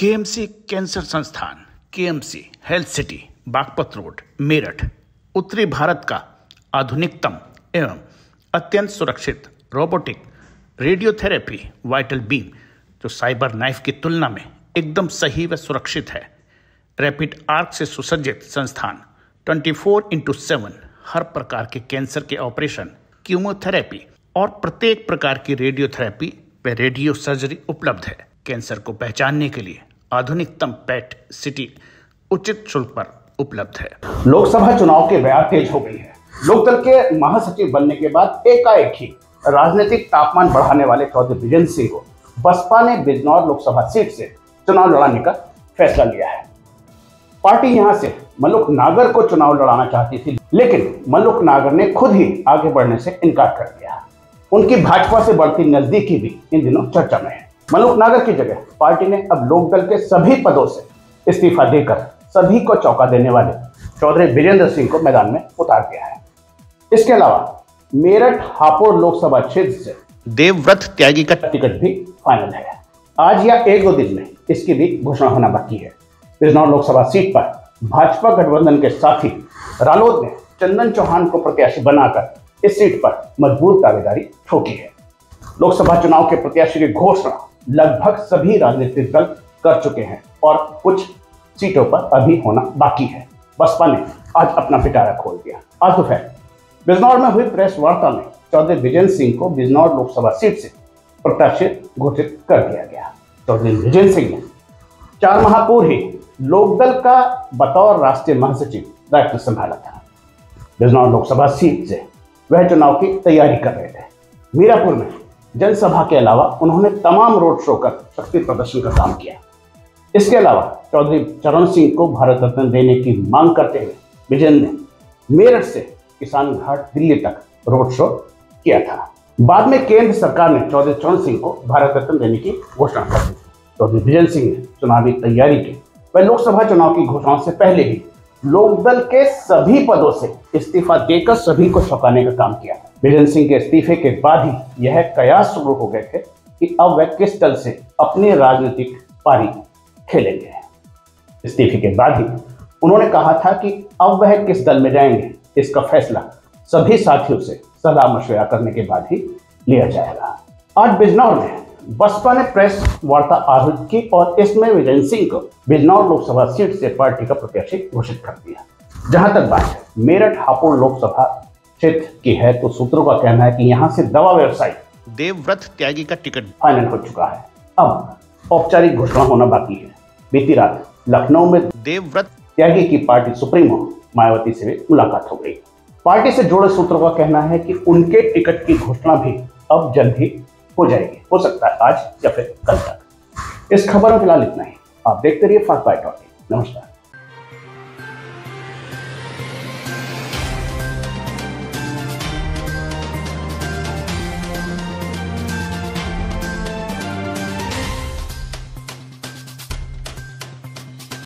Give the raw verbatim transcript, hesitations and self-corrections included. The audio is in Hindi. केएमसी कैंसर संस्थान, KMC health city, Baghpat road, Meerut, उत्तरी भारत का आधुनिकतम एवं अत्यंत सुरक्षित रोबोटिक रेडियोथेरेपी वाइटल बीम, जो साइबर नाइफ की तुलना में एकदम सही व सुरक्षित है, रैपिड आर्क से सुसज्जित संस्थान चौबीस इंटू सात हर प्रकार के कैंसर के ऑपरेशन, कीमोथेरेपी और प्रत्येक प्रकार की रेडियोथेरेपी व रेडियो सर्जरी उपलब्ध है। कैंसर को पहचानने के लिए आधुनिकतम पेट सिटी उचित शुल्क पर उपलब्ध है। लोकसभा चुनाव के बयार तेज हो गई है। लोकदल के महासचिव बनने के बाद एकाएक ही राजनीतिक तापमान बढ़ाने वाले चौधरी विजेंद्र सिंह को बसपा ने बिजनौर लोकसभा सीट से चुनाव लड़ाने का फैसला लिया है। पार्टी यहां से मलूक नागर को चुनाव लड़ाना चाहती थी, लेकिन मलूक नागर ने खुद ही आगे बढ़ने से इनकार कर दिया। उनकी भाजपा से बढ़ती नजदीकी भी इन दिनों चर्चा में है। मलूक नागर की जगह पार्टी ने अब लोकदल के सभी पदों से इस्तीफा देकर सभी को चौंका देने वाले चौधरी विजेंद्र सिंह को मैदान में उतार दिया है। इसके अलावा मेरठ हापुड़ लोकसभा क्षेत्र से देवव्रत त्यागी का टिकट भी फाइनल है। आज या एक दो दिन में इसकी भी घोषणा होना बाकी है। बिजनौर लोकसभा सीट पर भाजपा गठबंधन के साथी रालोद ने चंदन चौहान को प्रत्याशी बनाकर इस सीट पर मजबूत दावेदारी ठोकी है। लोकसभा चुनाव के प्रत्याशी की घोषणा लगभग सभी राजनीतिक दल कर चुके हैं और कुछ सीटों पर अभी होना बाकी है। बसपा ने आज अपना पिटारा खोल दिया। आज दोपहर बिजनौर में हुई प्रेस वार्ता में चौधरी विजेंद्र सिंह को बिजनौर लोकसभा सीट से प्रत्याशी घोषित कर दिया गया। चौधरी विजेंद्र सिंह ने चार माह पूर्व ही लोकदल का बतौर राष्ट्रीय महासचिव दायित्व संभाला था। बिजनौर लोकसभा सीट से वह चुनाव की तैयारी कर रहे थे। मीरापुर में जनसभा के अलावा उन्होंने तमाम रोड शो कर शक्ति प्रदर्शन का काम किया। इसके अलावा चौधरी चरण सिंह को भारत रत्न देने की मांग करते हुए विजेंद्र ने मेरठ से किसान घाट दिल्ली तक रोड शो किया था। बाद में केंद्र सरकार ने चौधरी चरण सिंह को भारत रत्न देने की घोषणा कर दी। चौधरी विजेंद्र सिंह ने चुनावी तैयारी की। वह लोकसभा चुनाव की घोषणा से पहले ही लोकदल के सभी पदों से इस्तीफा देकर सभी को चौंकाने का काम किया। विजेंद्र सिंह के इस्तीफे के बाद ही यह कयास शुरू हो गए थे कि अब वह किस दल से अपनी राजनीतिक पारी खेलेंगे। इस्तीफे के बाद ही उन्होंने कहा था कि अब वह किस दल में जाएंगे, इसका फैसला सभी साथियों से सलाह मशवरा करने के बाद ही लिया जाएगा। आज बिजनौर में बसपा ने प्रेस वार्ता आयोजित की और इसमें विजेंद्र सिंह को बिजनौर लोकसभा सीट से पार्टी का प्रत्याशी घोषित कर दिया। जहां तक बात मेरठ हापुड़ लोकसभा क्षेत्र की है, तो सूत्रों का कहना है कि यहां से दवा व्यवसायी देवव्रत त्यागी का टिकट फाइनल हो चुका है। अब औपचारिक घोषणा होना बाकी है। बीती रात लखनऊ में देवव्रत त्यागी की पार्टी सुप्रीमो मायावती से भी मुलाकात हो गई। पार्टी से जुड़े सूत्रों का कहना है कि उनके टिकट की घोषणा भी अब जल्द ही हो जाएगी, हो सकता है आज या फिर कल तक। इस खबर में फिलहाल इतना ही। आप देखते रहिए फर्स्ट बाइट डॉट टीवी। नमस्कार।